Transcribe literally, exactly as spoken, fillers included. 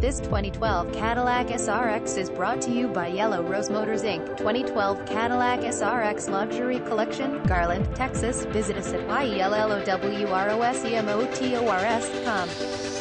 This twenty twelve Cadillac S R X is brought to you by Yellow Rose Motors Incorporated. twenty twelve Cadillac S R X Luxury Collection, Garland, Texas. Visit us at Y E L L O W R O S E M O T O R S dot com.